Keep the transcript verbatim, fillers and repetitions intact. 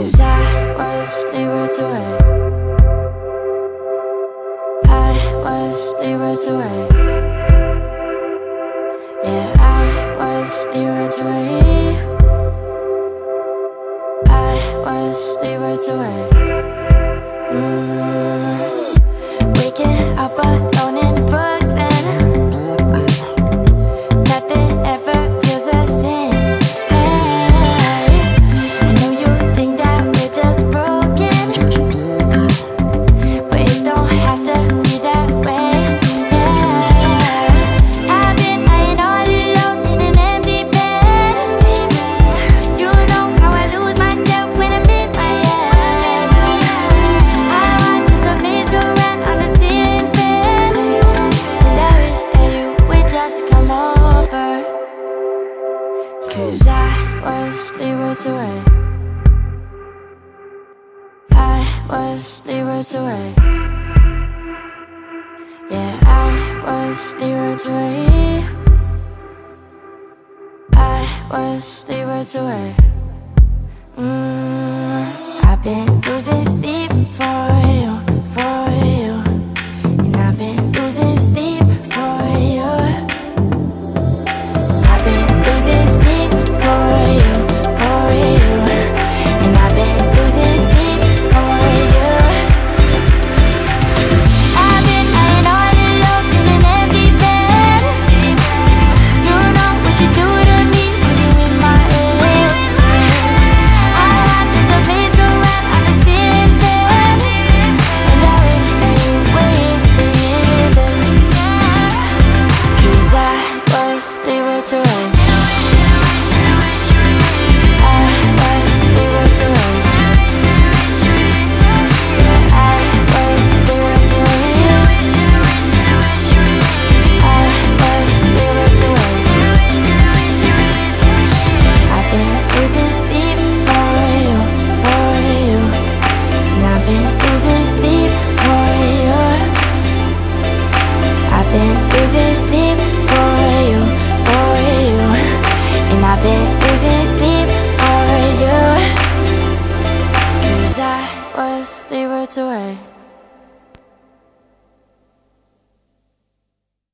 Cause I was three words away. I was three words away. Yeah, I was three words away. I was three words away. mm. Waking up alone in Brooklyn, cause I was three words away. I was three words away. Yeah, I was three words away. I was three words away. mm. I've been losing sleep for you, for you. And I've been losing sleep for you. I've been losing sleep for you, for you. And I've been losing sleep for you. I've been lying all alone in an empty bed. You know what you do to me when you're in my head. I watch as the place go round on the ceiling fan, and I wish that you waited to hear this. Cause I was three words away. I've been losing sleep for you. Cause I was three words away.